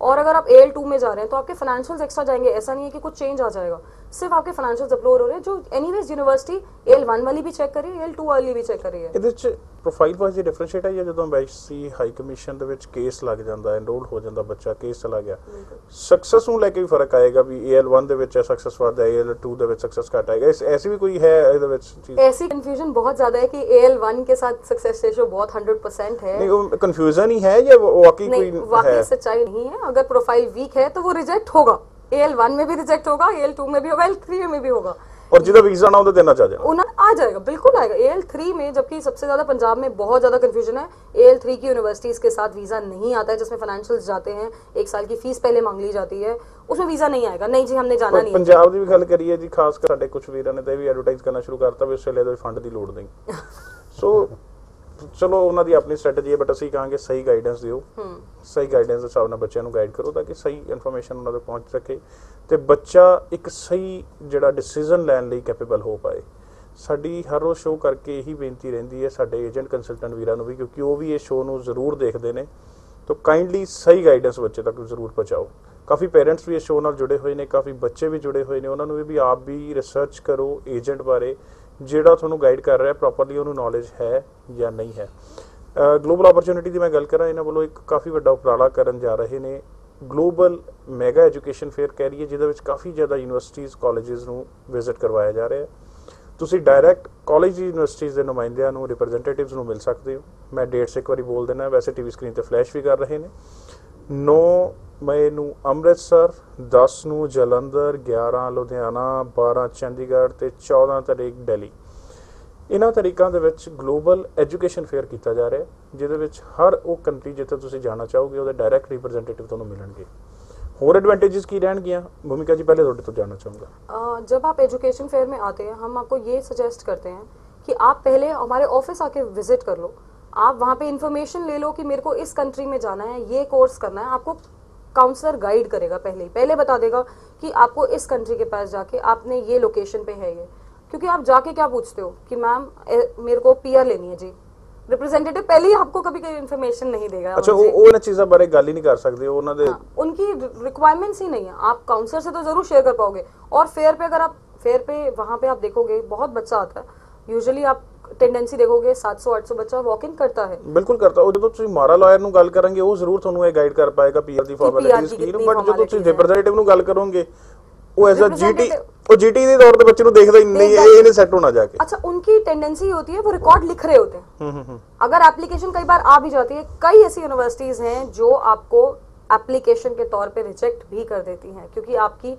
और अगर आप AL2 में जा रहे हैं तो आपके फाइनेंशियल्स एक्स्ट्रा जाएंगे, ऐसा नहीं है कि कुछ चेंज आ जाएगा, सिर्फ आपके फाइनेंशियल्स अपलोड हो रहे हैं, जो एनीवेज यूनिवर्सिटी AL1 वाली भी चेक कर रही है, AL2 वाली भी चेक कर रही है। ਇਹਦੇ ਚ ਪ੍ਰੋਫਾਈਲ ਵਾਈਜ਼ ਹੀ ਡਿਫਰੈਂਸ਼ੀਏਟ ਹੈ, ਜਦੋਂ ਬੈਸੀ ਹਾਈ ਕਮਿਸ਼ਨ ਦੇ ਵਿੱਚ ਕੇਸ ਲੱਗ ਜਾਂਦਾ, ਐਨਰੋਲ ਹੋ ਜਾਂਦਾ ਬੱਚਾ, ਕੇਸ ਚਲਾ ਗਿਆ, ਸਕਸੈਸ ਨੂੰ ਲੈ ਕੇ ਵੀ ਫਰਕ ਆਏਗਾ ਵੀ AL1 ਦੇ ਵਿੱਚ ਸਕਸੈਸ ਵੱਧ ਹੈ, AL2 ਦੇ ਵਿੱਚ ਸਕਸੈਸ ਘਟ ਆਏਗਾ, ਐਸੀ ਵੀ ਕੋਈ ਹੈ ਇਹਦੇ ਵਿੱਚ ਚੀਜ਼? ਐਸੀ ਕਨਫਿਊਜ਼ਨ ਬਹੁਤ ਜ਼ਿਆਦਾ ਹੈ ਕਿ AL1 ਕੇ ਸਾਥ ਸਕਸੈਸ ਰੇਸ਼ੋ ਬਹੁਤ 100% ਹੈ। ਨਹੀਂ, ਉਹ ਕਨਫਿਊਜ਼ਨ ਹੀ ਹੈ ਜਾਂ ਵਾਕਈ ਕੋਈ ਹੈ? ਨਹੀਂ, ਵਾਕਈ ਸੱਚਾਈ ਨਹੀਂ ਹੈ। अगर प्रोफाइल वीक है तो वो रिजेक्ट होगा, AL1 में भी रिजेक्ट होगा, AL2 में भी होगा, AL3 में भी होगा, और जिधर वीजा ना हो तो देना चाहिए उन्हें आ जाएगा, बिल्कुल आएगा। AL3 में जबकि सबसे ज्यादा पंजाब में बहुत ज्यादा कंफ्यूजन है, AL3 की यूनिवर्सिटीज के साथ वीजा नहीं आता है जिसमें फाइनेंशियल्स जाते हैं, 1 साल की फीस पहले मांग ली जाती है, उसमें वीजा नहीं आएगा। नहीं जी, हमने जाना नहीं। पंजाब की भी गल करिए जी, खासकर साडे कुछ वीरां ने तो भी एडवर्टाइज करना शुरू करता भी ऑस्ट्रेलिया दे फंड दी लोड़ नहीं, सो चलो ਉਹਨਾਂ ਦੀ ਆਪਣੀ ਸਟ੍ਰੈਟਜੀ ਹੈ, ਬਟ ਅਸੀਂ ਕਹਾਂਗੇ ਸਹੀ ਗਾਈਡੈਂਸ ਦਿਓ, ਸਹੀ ਗਾਈਡੈਂਸ ਦੇ ਹਿਸਾਬ ਨਾਲ ਬੱਚਿਆਂ ਨੂੰ ਗਾਈਡ ਕਰੋ ਤਾਂ ਕਿ ਸਹੀ ਇਨਫੋਰਮੇਸ਼ਨ ਉਹਨਾਂ ਤੱਕ ਪਹੁੰਚ ਸਕੇ ਤੇ ਬੱਚਾ ਇੱਕ ਸਹੀ ਜਿਹੜਾ ਡਿਸੀਜਨ ਲੈਣ ਲਈ ਕੈਪੇਬਲ ਹੋ ਪਾਏ। ਸਾਡੀ ਹਰ ਰੋਜ਼ ਸ਼ੋਅ ਕਰਕੇ ਇਹੀ ਬੇਨਤੀ ਰਹਿੰਦੀ ਹੈ ਸਾਡੇ ਏਜੰਟ ਕੰਸਲਟੈਂਟ ਵੀਰਾਂ ਨੂੰ ਵੀ, ਕਿਉਂਕਿ ਉਹ ਵੀ ਇਹ ਸ਼ੋਅ ਨੂੰ ਜ਼ਰੂਰ ਦੇਖਦੇ ਨੇ, ਤਾਂ ਕਾਈਂਡਲੀ ਸਹੀ ਗਾਈਡੈਂਸ ਬੱਚੇ ਤੱਕ ਜ਼ਰੂਰ ਪਹੁੰਚਾਓ। ਕਾਫੀ ਪੇਰੈਂਟਸ ਵੀ ਇਸ ਸ਼ੋਅ ਨਾਲ ਜੁੜੇ ਹੋਏ ਨੇ, ਕਾਫੀ ਬੱਚੇ ਵੀ ਜੁੜੇ ਹੋਏ ਨੇ, ਉਹਨਾਂ ਨੂੰ ਵੀ ਆਪ ਵੀ ਰਿਸਰਚ ਕਰੋ ਏਜੰਟ ਬਾਰੇ, ਜਿਹੜਾ ਤੁਹਾਨੂੰ ਗਾਈਡ ਕਰ ਰਿਹਾ ਪ੍ਰੋਪਰਲੀ ਉਹਨੂੰ ਨੌਲੇਜ ਹੈ ਜਾਂ ਨਹੀਂ ਹੈ। ਗਲੋਬਲ ਓਪਰਚੁਨਿਟੀ ਦੀ ਮੈਂ ਗੱਲ ਕਰਾਂ, ਇਹਨਾਂ ਵੱਲੋਂ ਇੱਕ ਕਾਫੀ ਵੱਡਾ ਉਪਰਾਲਾ ਕਰਨ ਜਾ ਰਹੇ ਨੇ, ਗਲੋਬਲ ਮੈਗਾ ਐਜੂਕੇਸ਼ਨ ਫੇਅਰ ਕਹਿ ਰਹੀ ਹੈ, ਜਿਹਦੇ ਵਿੱਚ ਕਾਫੀ ਜ਼ਿਆਦਾ ਯੂਨੀਵਰਸਿਟੀਜ਼ ਕਾਲਜਿਸ ਨੂੰ ਵਿਜ਼ਿਟ ਕਰਵਾਇਆ ਜਾ ਰਿਹਾ। ਤੁਸੀਂ ਡਾਇਰੈਕਟ ਕਾਲਜ ਯੂਨੀਵਰਸਿਟੀਜ਼ ਦੇ ਨੁਮਾਇੰਦਿਆਂ ਨੂੰ, ਰਿਪਰੈਜ਼ੈਂਟੇਟਿਵਸ ਨੂੰ ਮਿਲ ਸਕਦੇ ਹੋ। ਮੈਂ ਡੇਟਸ ਇੱਕ ਵਾਰੀ ਬੋਲ ਦੇਣਾ, ਵੈਸੇ TV ਸਕਰੀਨ 'ਤੇ ਫਲੈਸ਼ ਵੀ ਕਰ ਰਹੇ ਨੇ, 9 मई नू अमृतसर 10 नू जलंधर 11 लुधियाना 12 चंडीगढ़ ते 14 तारीख दिल्ली इन्हां तारीखां दे विच ग्लोबल एजुकेशन फेयर कीता जा रहा है जिहदे विच हर वो कंट्री जिथे तुसीं जाना चाहोगे उहदे डायरैक्ट रिप्रेजेंटेटिव तुहानूं मिलणगे। और एडवांटेजेस की रहनगियां भूमिका जी पहले थोड़े तो जानना चाहूँगा। जब आप एजुकेशन फेयर में आते हैं हम आपको ये सजेस्ट करते हैं कि आप पहले हमारे ऑफिस आके विजिट कर लो, आप वहाँ पे इन्फॉर्मेशन ले लो कि मेरे को इस कंट्री में जाना है, ये कोर्स करना है। आपको काउंसलर गाइड करेगा, पहले बता देगा कि आपको इस कंट्री के पास जाके आपने ये लोकेशन पे है ये, क्योंकि आप जाके क्या पूछते हो कि मैम मेरे को पीआर लेनी है जी, रिप्रेजेंटेटिव पहले ही आपको कभी कोई इन्फॉर्मेशन नहीं देगा। अच्छा वो ना चीज़ा बारे गल ही नहीं कर सकते उनकी रिक्वायरमेंट्स ही नहीं है। आप काउंसलर से तो जरूर शेयर कर पाओगे। और फेयर पे अगर आप फेयर पे वहाँ पे आप देखोगे बहुत बच्चा आता है, यूजुअली आप टेंडेंसी देखोगे 700-800 बच्चा वॉक इन करता है। बिल्कुल करता है। जो तुसी मारा लॉयर नु गल करेंगे वो जरूर थानू ये गाइड कर पाएगा पीआर दी फॉर्मेलिटीज की, बट जो तुसी रिप्रेजेंटेटिव नु गल करोगे वो ऐसा जीटी दे तौर पे बच्चे को देखदा ही नहीं है, ये नहीं सेट होना जाके। अच्छा उनकी टेंडेंसी होती है वो रिकॉर्ड लिख रहे होते हैं। अगर एप्लीकेशन कई बार आ भी जाती है, कई ऐसी यूनिवर्सिटीज हैं जो आपको एप्लीकेशन के तौर पे रिजेक्ट भी कर देती हैं क्योंकि आपकी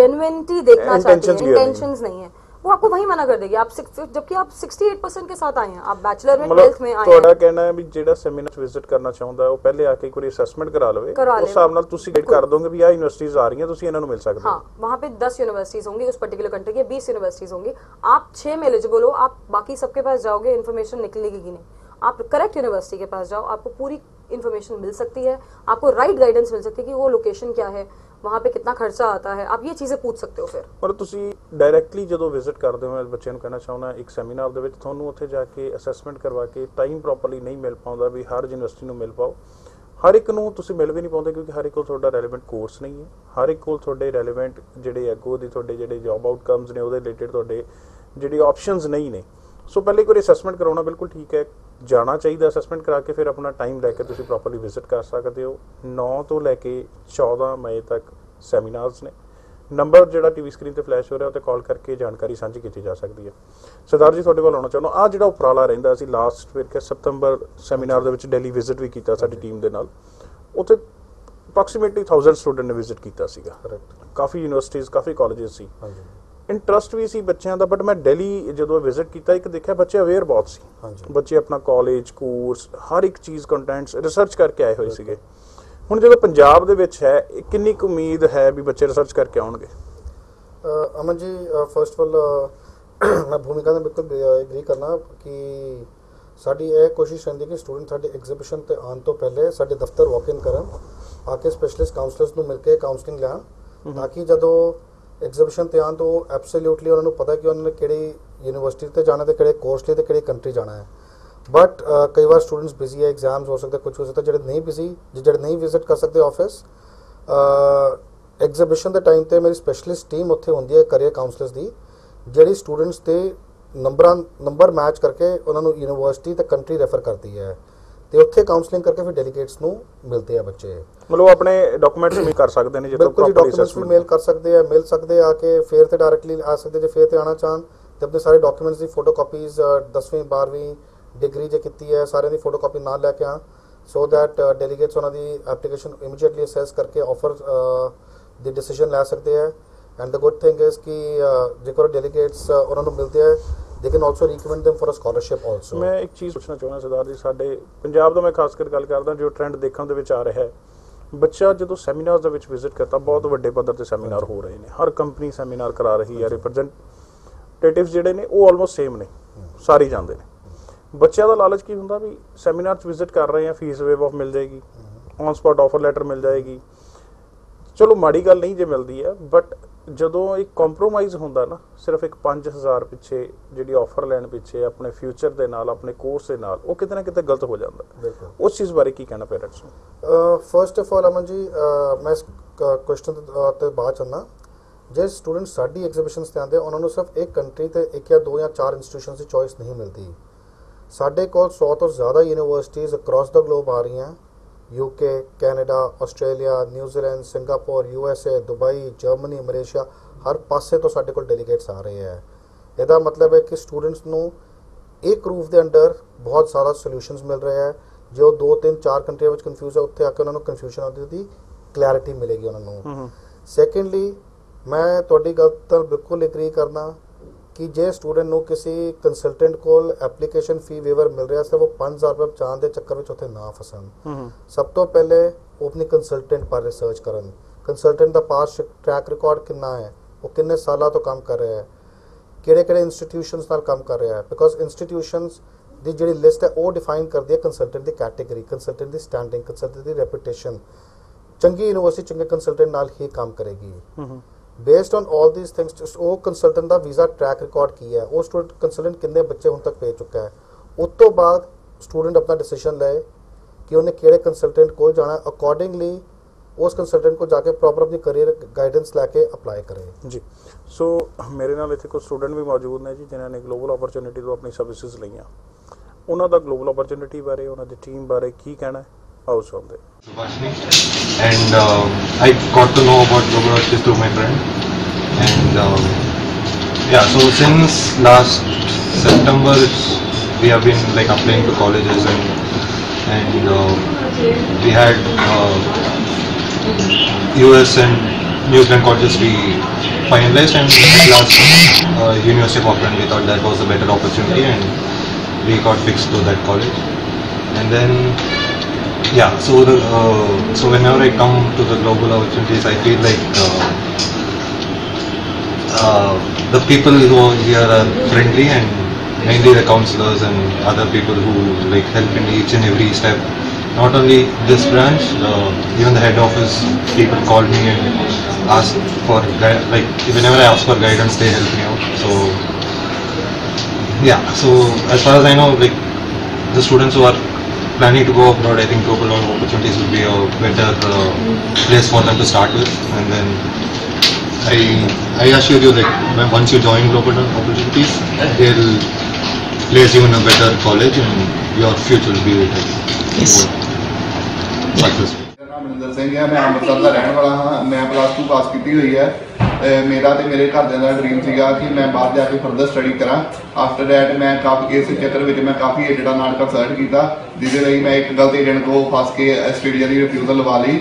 जेन्युइनिटी देखना चाहती है, इंटेंशंस नहीं है, वो आपको वही मना कर देगी। आप जबकि आप 68% के साथ आए हैं, आप बैचलर में 12th में आए हैं। थोड़ा कहना है भी जेड़ा सेमिनार विजिट करना चाहता है वो पहले आके कोई असेसमेंट करा लवे, उस हिसाब नाल तुसी गाइड कर दोगे भी आ यूनिवर्सिटीज आ रही हैं, तुसी इन्हां नूं मिल सकदे हो। हां, वहां पे 10 यूनिवर्सिटीज होंगी उस पर्टिकुलर कंट्री की, 20 यूनिवर्सिटीज होंगी, आप 6 में एलिजिबल हो, आप बाकी सबके पास जाओगे इन्फॉर्मेशन निकलेगी नहीं। आप करेक्ट यूनिवर्सिटी के पास जाओ, आपको पूरी इन्फॉर्मेशन मिल सकती है, आपको राइट गाइडेंस मिल सकती है कि वो लोकेशन क्या है, वहाँ पे कितना खर्चा आता है, आप ये चीज़ें पूछ सकते हो। फिर और तुसी डायरैक्टली जो विजिट करते हो, बच्चे को कहना चाहना एक सैमीनार दे विच तुहानूं उत्थे जाके असैसमेंट करवा के टाइम प्रॉपरली नहीं मिल पाता भी हर यूनिवर्सिटी नूं मिल पाओ, हर एक नूं तुसी मिल भी नहीं पाते क्योंकि हर एक कोल तुहाडा रैलेवेंट कोर्स नहीं है, हर एक कोल तुहाडे रैलेवेंट जिहड़े अगों दी तुहाडे जिहड़े जॉब आउटकम्स ने उहदे रिलेटेड तुहाडे जिहड़े ऑप्शंस नहीं ने। सो पहले कोई असैसमेंट कराना बिल्कुल ठीक है, जाना चाहिए असैसमेंट करा के फिर अपना टाइम लैके तुसीं प्रॉपरली विजिट कर सकते हो। 9 तो लैके 14 मई तक सैमीनार्स ने, नंबर जिहड़ा टीवी स्क्रीन पर फ्लैश हो रहा उसे कॉल करके जानकारी साझी की जा सकती है। सरदार जी तुहाडे कोल आना चाहना आ जिहड़ा उपराला रहिंदा सी लास्ट फिर के सितंबर सैमीनार दे विच दिल्ली विजिट भी कीता साडी टीम दे नाल, उत्थे अप्रॉक्सीमेटली 1000 स्टूडेंट ने विजिट कीता सीगा। काफ़ी यूनिवर्सिटीज़ काफ़ी कॉलेजेस सी, इंट्रस्ट भी सी बच्चों का, बट मैं दिल्ली जो विजिट किया एक देखा बच्चे अवेयर बहुत सी, बच्चे अपना कॉलेज कोर्स हर एक चीज़ कंटेंट्स रिसर्च करके आए हुए सीगे। हुण जो पंजाब दे विच है कितनी उम्मीद है भी बच्चे रिसर्च करके आउणगे? Aman ji first of all मैं भूमिका से बिल्कुल एग्री करना कि साड़ी यह कोशिश रही कि स्टूडेंट साढ़े एग्जीबिशन ते आने तो पहले साढ़े दफ्तर वॉक इन करन, आके स्पैशलिस्ट काउंसलर्स नूं मिल के काउंसलिंग लैन, ताकि जदों एग्जीबिशन ते आन तो एब्सोल्यूटली उन्होंने पता कि उन्होंने केड़ी यूनिवर्सिटी ते जाना है, केड़े कोर्स लिए तो केड़ी कंट्री जाना है। बट कई बार स्टूडेंट्स बिजी है, एग्जाम्स हो सकते, कुछ हो सकता, जेडे नहीं बिजी जेडे नहीं विजिट कर सकते ऑफिस एग्जीबिशन के टाइम पर मेरी स्पैशलिस्ट टीम उत्थे होंदी है करियर काउंसलर्स की, जिहड़ी स्टूडेंट्स के नंबर मैच करके उन्होंने यूनिवर्सिटी तो कंट्री रेफर करती है, तो उत्थे काउंसलिंग करके फिर डेलीगेट्स नूं मिलते हैं बच्चे। मतलब अपने डॉक्यूमेंट्स भी कर सकते हैं, बिल्कुल जी डॉक्यूमेंट्स भी मेल कर सकते हैं, मिल सकते आके फेयर तो डायरैक्टली आ सकते, जो फेयर तो आना चाहन तो अपने सारे डॉक्यूमेंट्स की फोटो कापीज 10वीं 12वीं डिग्री जो की है सारे की फोटो कापी नाल लैके आन, सो दैट डेलीगेट्स उन्होंने एप्लीकेशन इमीजिएटली असैस करके ऑफर द डिसीजन लै सकते हैं। And the good thing is कि जेकर डेलीगेट्स उन्होंने मिलते हैं they can also recommend them for a scholarship also। मैं एक चीज़ पूछना चाहना सरदार जी, साढ़े पंजाब तो मैं खास कर गल करदा जो ट्रेंड देखने दे विच आ रहा है, बच्चा जो सैमीनार दे विच विजिट करता बहुत वड्डे पद्धर ते सैमीनार हो रहे हैं, हर कंपनी सैमीनार करा रही है, रिप्रेजेंटेटिव्स जिहड़े ने वो ऑलमोस्ट सेम ने, सारे जांदे ने। बच्चों का लालच की हुंदा भी सैमीनार विजिट कर रहे हैं फीस वेव ऑफ मिल जाएगी, ऑन स्पॉट ऑफर लैटर मिल जाएगी, चलो माड़ी गल नहीं जो मिलती है, बट ਜਦੋਂ ਇੱਕ ਕੰਪਰੋਮਾਈਜ਼ ਹੁੰਦਾ ਨਾ ਸਿਰਫ ਇੱਕ 5000 ਪਿੱਛੇ ਜਿਹੜੀ ਆਫਰ ਲੈਣ ਪਿੱਛੇ ਆਪਣੇ ਫਿਊਚਰ ਦੇ ਨਾਲ ਆਪਣੇ ਕੋਰਸ ਦੇ ਨਾਲ, ਉਹ ਕਿਤੇ ਨਾ ਕਿਤੇ ਗਲਤ ਹੋ ਜਾਂਦਾ। ਉਸ ਚੀਜ਼ ਬਾਰੇ ਕੀ ਕਹਿਣਾ ਪੇਰੈਂਟਸ ਨੂੰ? First of all Aman ji ਮੈਂ ਇਸ ਕੁਐਸਚਨ ਤੋਂ ਬਾਅਦ ਚੰਨਾ, ਜੇ ਸਟੂਡੈਂਟ ਸਾਡੀ ਐਗਜ਼ੀਬਿਸ਼ਨਸ ਤੇ ਆਉਂਦੇ ਉਹਨਾਂ ਨੂੰ ਸਿਰਫ ਇੱਕ ਕੰਟਰੀ ਤੇ ਇੱਕ ਜਾਂ ਦੋ ਜਾਂ ਚਾਰ ਇੰਸਟੀਟਿਊਸ਼ਨਸ ਦੀ ਚੋਇਸ ਨਹੀਂ ਮਿਲਦੀ। ਸਾਡੇ ਕੋਲ 100 ਤੋਂ ਜ਼ਿਆਦਾ ਯੂਨੀਵਰਸਿਟੀਜ਼ ਅਕ੍ਰੋਸ ਦਾ ਗਲੋਬ ਆ ਰਹੀਆਂ, UK Canada Australia New Zealand Singapore USA Dubai Germany Malaysia हर पासे तो साढ़े को डेलीगेट्स आ रहे हैं। यदा मतलब है कि स्टूडेंट्स को एक रूफ के अंडर बहुत सारा सोल्यूशनस मिल रहे हैं, जो 2-3-4 कंट्रिया कंफ्यूज है उत्थे आके उन्होंने कन्फ्यूजन आती क्लैरिटी मिलेगी उन्होंने। सैकेंडली मैं थोड़ी गल तो बिल्कुल एग्री करना कि जे स्टूडेंट को किसी कंसलटेंट को एप्लीकेशन फी वेवर मिल रहा है वो 5000 रुपये बचाने के चक्कर में उत्थे ना फसन। सब तो पहले वो अपनी कंसलटेंट पर रिसर्च करन, कंसलटेंट का पास ट्रैक रिकॉर्ड कितना है, वो कितने साल तो काम कर रहा है, किड़े-किड़े इंस्टीट्यूशंस नाल काम कर रहा है, बिकॉज इंस्टीट्यूशंस दी जिहड़ी लिस्ट है वो डिफाइन करती है कंसलटेंट की कैटेगरी, कंसलटेंट की स्टैंडिंग, कंसलटेंट की रेपूटेशन। चंगी यूनिवर्सिटी चंगे कंसलटेंट नाल ही काम करेगी। Based on all these things वो कंसलटेंट का वीज़ा ट्रैक रिकॉर्ड की है, वो स्टूडेंट कंसलटेंट कितने बच्चे हुण तक भेज चुका है, उस तो बाद स्टूडेंट अपना डिसीजन ले कि उन्हें किहड़े कंसलटेंट को जाना, अकॉर्डिंगली उस कंसलटेंट को जाके प्रॉपर अपनी करियर गाइडेंस लैके अप्लाई करें जी। सो मेरे नाल इत्थे कुछ स्टूडेंट भी मौजूद ने जी जिन्हां ने ग्लोबल ऑपरचुनिटी तो अपनी सर्विसिज लईआं, उन्हां दा ग्लोबल ऑपरचुनिटी बारे उन्हां दी टीम बारे की कहना है। And I got to know about Global Opportunities through my friend, and yeah, so since last September we have been like applying to colleges, and we had US and New Zealand colleges we finalized, and last University of Auckland we thought that was a better opportunity and we got fixed to that college. And then yeah, so the so whenever I come to the Global Opportunities I feel like the people who are here are friendly, and mainly the counselors and other people who like help in each and every step. Not only this branch, even the head office people call me and ask for like whenever I ask for guidance they help me out. So yeah, so as far as I know, like the students who are planning to go abroad, I think Global Opportunities will be a better place for them to start with. And then I assure you that once you join Global Opportunities, they'll place you in a better college and your future will be better. Yes. Successful. मेरा नाम रविंदर सिंघिया, मैं अमृतसर का रहने वाला हूँ। मैं plus 2 पास की हुई है। मेरा तो मेरे घरदियां दा ड्रीम सीगा कि मैं बाहर जाके फर्दर स्टडी करा। आफ्टर दैट मैं काफ़ी इस चक्कर में काफ़ी एडिट नाटक सर्च किया, जिसके लिए मैं एक गलती एजेंट को फस के आस्ट्रेलिया की रिफ्यूजल लवा ली।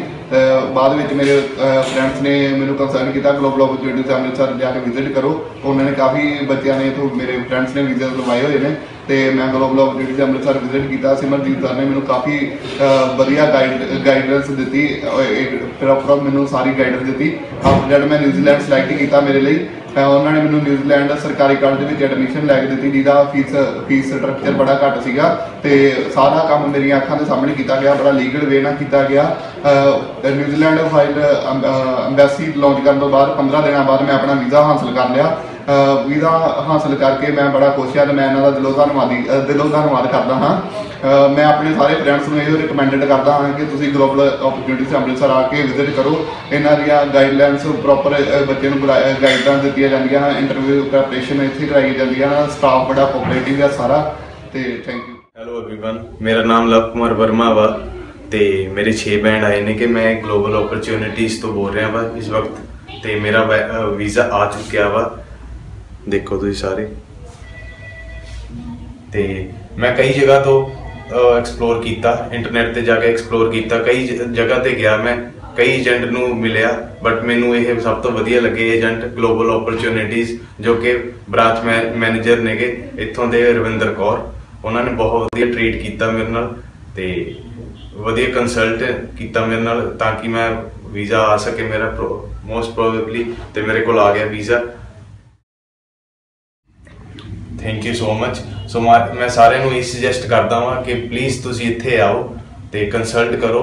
बाद में मेरे फ्रेंड्स ने मैंने कंसल्ट किया ग्लोबल ऑपरचुनिटीज अमृतसर जाके विजिट करो, तो उन्होंने काफ़ी बच्चों ने इतों मेरे फ्रेंड्स ने वीजे लवाए हुए हैं। तो मैं ग्लोबल ऑपरचुनिटीज अमृतसर विजिट किया, सिमरजीत सर ने मैं काफ़ी वधिया गाइडेंस दी, प्रॉपर मैं सारी गाइडेंस दी। आफ्टर दैट मैं न्यूजीलैंड सिलेक्ट किया मेरे लिए, उन्होंने मैं न्यूजीलैंड सरकारी कॉलेज एडमिशन लैके दी जिसका फीस स्ट्रक्चर बड़ा घट सीगा। तो सारा काम मेरी अखां के सामने किया गया, बड़ा लीगल वे ना किया गया। न्यूजीलैंड फाइल अंबैसी लॉन्च करने तो बाद 15 दिन बाद मैं अपना वीज़ा हासिल कर लिया। वीज़ा हासिल करके मैं बड़ा खुश हाँ, तो मैं इन्हों का दिलों धन्यवाद करता हाँ। मैं अपने सारे फ्रेंड्स में ये रिकमेंडेड करता हाँ कि तुम ग्लोबल ऑपरचुनिटीज अमृतसर आके विजिट करो। इन्हों गाइडलाइंस प्रॉपर बच्चे गाइडलाइंस दी जाए, इंटरव्यू प्रैपरेशन इतने कराई जाती है, स्टाफ बड़ा कोऑपरेटिव है सारा। तो थैंक यू। हैलो एवरीवन, मेरा नाम लक्ष्मरवर्मा वा, तो मेरे 6 बैंड आए हैं कि मैं ग्लोबल ऑपरचुनिटीज तो बोल रहा वा इस वक्त। तो मेरा वीज़ा आ चुका वा, देखो तुम सारे। तो मैं कई जगह तो एक्सप्लोर किया, इंटरनेट पर जाके एक्सप्लोर किया, कई जगह पर गया, मैं कई एजेंट नू मिलिया, बट मैनू ये सब तो वधिया लगे एजेंट ग्लोबल ऑपरचुनिटीज़ जो कि ब्रांच मैनेजर ने गे इतों के रविंदर कौर। उन्होंने बहुत वधिया ट्रीट किया मेरे नाल, ते वधिया कंसल्ट किया मेरे नाल ताकि मैं वीज़ा आ सके मेरा मोस्ट प्रोबेबली। तो मेरे को आ गया visa. Thank you so much. So मैं सारे नू सजेस्ट करता हाँ कि प्लीज़ तुसीं इत्थे आओ तो कंसल्ट करो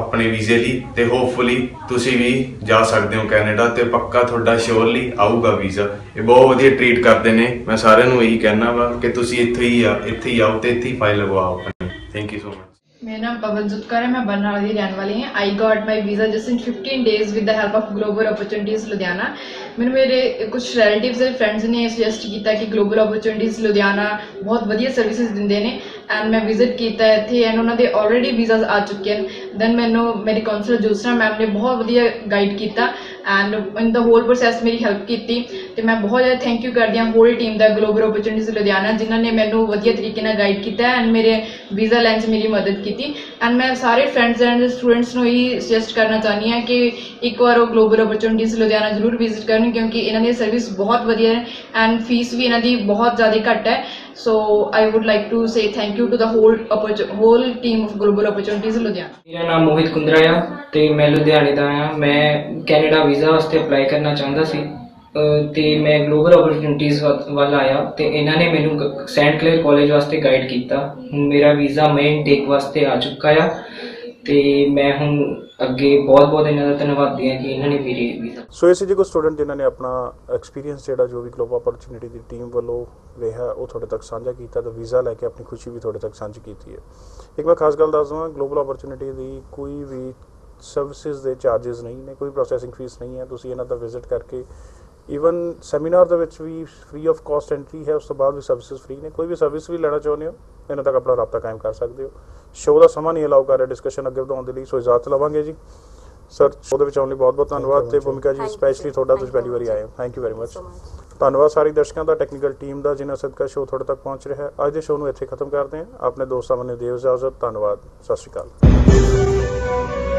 अपने वीजे ली, ते होपफुली तुसीं भी जा सकते हो कैनेडा। तो पक्का तुहाडा श्योरली आऊगा वीज़ा। ये बहुत वधिया ट्रीट करते हैं। मैं सारे नू यही कहना वा कि तुसीं इत्थे ही आओ तो इत्थे ही फाइल लगवाओ अपनी। Thank you so much. मेरा नाम पवन जुतकर है, मैं बरनाला की रहने वाली हूँ। I got my visa just in 15 days with the help of global opportunities Ludhiana. मैंने मेरे कुछ रिलेटिव्स और फ्रेंड्स ने सजेस्ट किया कि ग्लोबल ऑपरचुनिटीज़ लुधियाना बहुत वधिया सर्विसेज दिंदे ने, एंड मैं विजिट किया थे एंड उन्होंने ऑलरेडी वीजाज आ चुके हैं दैन मैनू मेरी काउंसलर जोशना मैम ने बहुत वधिया गाइड किया and in the whole process मेरी हैल्प की तो मैं बहुत ज़्यादा थैंक यू करती हूँ होल टीम का ग्लोबल ओपरचुनिटीज़ लुधियाना जिन्होंने ने मैनू वधिया तरीके से गाइड किया एंड मेरे वीज़ा लैन मेरी मदद की एंड मैं सारे फ्रेंड्स एंड स्टूडेंट्स को ही सजेस्ट करना चाहती हाँ कि एक बार वो ग्लोबल ओपरचुनिटीज़ लुधियाना जरूर विजिट करन क्योंकि इन्होंने सर्विस बहुत वधिया है एंड फीस भी इन्हों की बहुत ज़्यादा घट है so I would like to say thank you to the whole team of global opportunities Ludhiana. मेरा नाम मोहित कुंद्रा है तो मैं लुधियाने का हाँ मैं कैनेडा वीज़ा वास्ते अप्लाई करना चाहता सी तो मैं ग्लोबल ओपरचुनिटीज़ वाल आया तो इन्होंने मैनू सेंट क्लेयर कॉलेज वास्ते गाइड किया हूँ मेरा वीज़ा मेन टेक वास्ते आ चुका है तो मैं हूँ अगे बहुत बहुत इन्हों का धन्यवाद है कि इन्होंने मेरे वीज़ा। सो इस जी कुछ स्टूडेंट इन्होंने अपना एक्सपीरियंस जो भी ग्लोबल ओपरचुनिटी की टीम वालों रहा वो थोड़े तक साझा किया तो वीज़ा लैके अपनी खुशी भी थोड़े तक साझी की है। एक मैं खास गल दस देवां ग्लोबल ओपरचुनिटी की कोई भी सर्विसिज़ के चार्जिज़ नहीं ने कोई प्रोसैसिंग फीस नहीं है तुसीं इन्हां दा विजिट करके ਈਵਨ ਸੈਮੀਨਾਰ ਦੇ ਵਿੱਚ ਵੀ ਫ੍ਰੀ ਆਫ ਕਾਸਟ ਐਂਟਰੀ ਹੈ ਉਸ ਤੋਂ ਬਾਅਦ ਵੀ ਸਰਵਿਸਿਜ਼ ਫ੍ਰੀ ਨੇ ਕੋਈ ਵੀ ਸਰਵਿਸ ਵੀ ਲੈਣਾ ਚਾਹੁੰਦੇ ਹੋ ਇਹਨਾਂ ਤੱਕ ਆਪਣਾ ਰਾਬਤਾ ਕਾਇਮ ਕਰ ਸਕਦੇ ਹੋ। ਸ਼ੋਅ ਦਾ ਸਮਾਂ ਨਹੀਂ ਅਲਾਉ ਕਰ ਰਿਹਾ ਡਿਸਕਸ਼ਨ ਅੱਗੇ ਵਧਾਉਣ ਦੇ ਲਈ ਸੋ ਇਜਾਜ਼ਤ ਲਵਾਂਗੇ ਜੀ ਸਰ ਸ਼ੋਅ ਦੇ ਵਿੱਚ ਆਉਣ ਲਈ ਬਹੁਤ ਬਹੁਤ ਧੰਨਵਾਦ ਤੇ ਭੂਮਿਕਾ ਜੀ ਸਪੈਸ਼ਲੀ ਤੁਹਾਡਾ ਤੁਸੀਂ ਪਹਿਲੀ ਵਾਰੀ ਆਏ ਹੋ ਥੈਂਕ ਯੂ ਵੈਰੀ ਮੱਚ ਧੰਨਵਾਦ ਸਾਰੇ ਦਰਸ਼ਕਾਂ ਦਾ ਟੈਕਨੀਕਲ ਟੀਮ ਦਾ ਜਿਨ੍ਹਾਂ ਸਦਕਾ ਸ਼ੋਅ ਤੁਹਾਡੇ ਤੱਕ ਪਹੁੰਚ ਰਿਹਾ ਹੈ। ਅੱਜ ਦੇ ਸ਼ੋਅ ਨੂੰ ਇੱਥੇ ਖਤਮ ਕਰਦੇ ਹਾਂ ਆਪਣੇ ਦੋਸਤਾਂ ਨੂੰ ਦਿਓ ਇਜਾਜ਼ਤ ਧੰਨਵਾਦ ਸਤਿ ਸ਼੍ਰੀ ਅਕਾਲ।